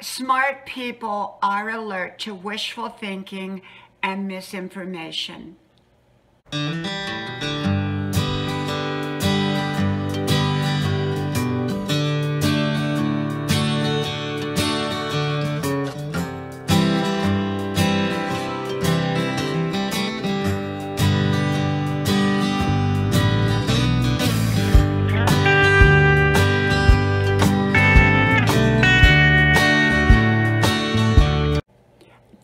Smart people are alert to wishful thinking and misinformation.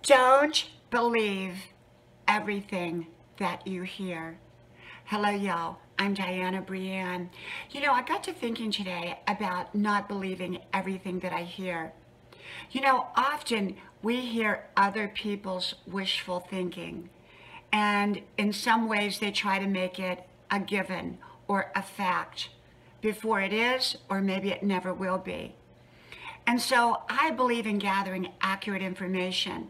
Don't believe everything that you hear. Hello, y'all. I'm Diana Brianne. You know, I got to thinking today about not believing everything that I hear. You know, often we hear other people's wishful thinking, and in some ways they try to make it a given or a fact before it is, or maybe it never will be. And so I believe in gathering accurate information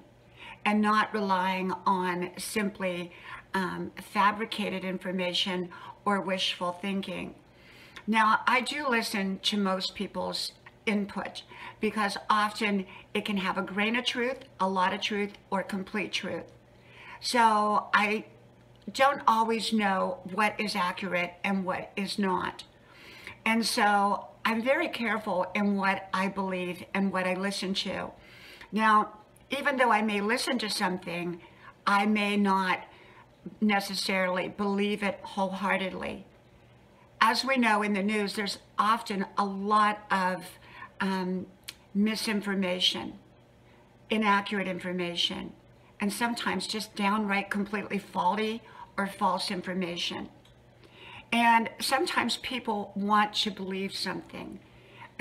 and not relying on simply fabricated information or wishful thinking. Now, I do listen to most people's input because often it can have a grain of truth, a lot of truth, or complete truth. So I don't always know what is accurate and what is not. And so I'm very careful in what I believe and what I listen to. Now, even though I may listen to something, I may not necessarily believe it wholeheartedly. As we know in the news, there's often a lot of misinformation, inaccurate information, and sometimes just downright completely faulty or false information. And sometimes people want to believe something.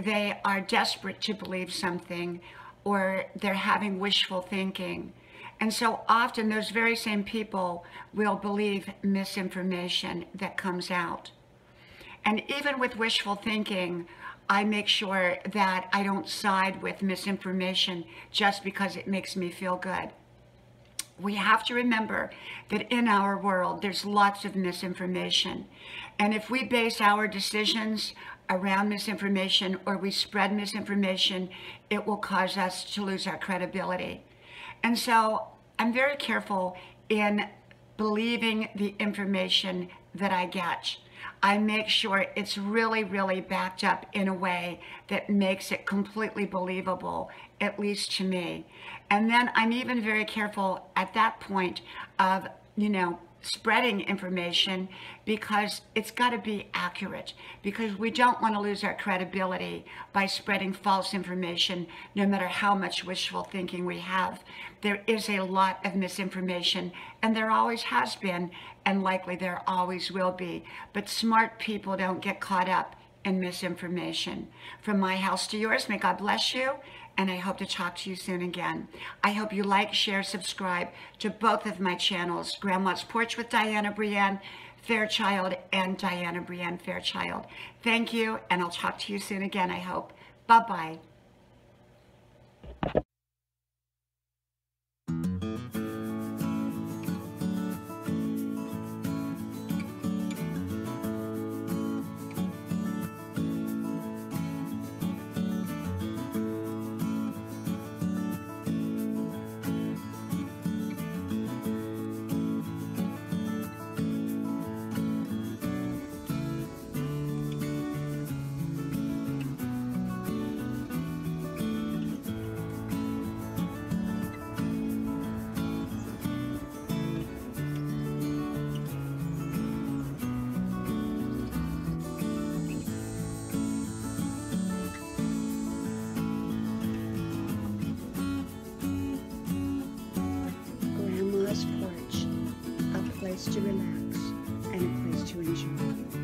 They are desperate to believe something, or they're having wishful thinking. And so often those very same people will believe misinformation that comes out. And even with wishful thinking, I make sure that I don't side with misinformation just because it makes me feel good. We have to remember that in our world, there's lots of misinformation. And if we base our decisions around misinformation, or we spread misinformation, it will cause us to lose our credibility. And so I'm very careful in believing the information that I get. I make sure it's really, really backed up in a way that makes it completely believable, at least to me. And then I'm even very careful at that point of, you know, spreading information, because it's got to be accurate, because we don't want to lose our credibility by spreading false information. No matter how much wishful thinking we have, there is a lot of misinformation, and there always has been, and likely there always will be. But smart people don't get caught up in misinformation. From my house to yours, may God bless you, and I hope to talk to you soon again. I hope you like, share, subscribe to both of my channels, Grandma's Porch with Diana Brianne Fairchild and Diana Brianne Fairchild. Thank you, and I'll talk to you soon again, I hope. Bye-bye. To relax and a place to enjoy.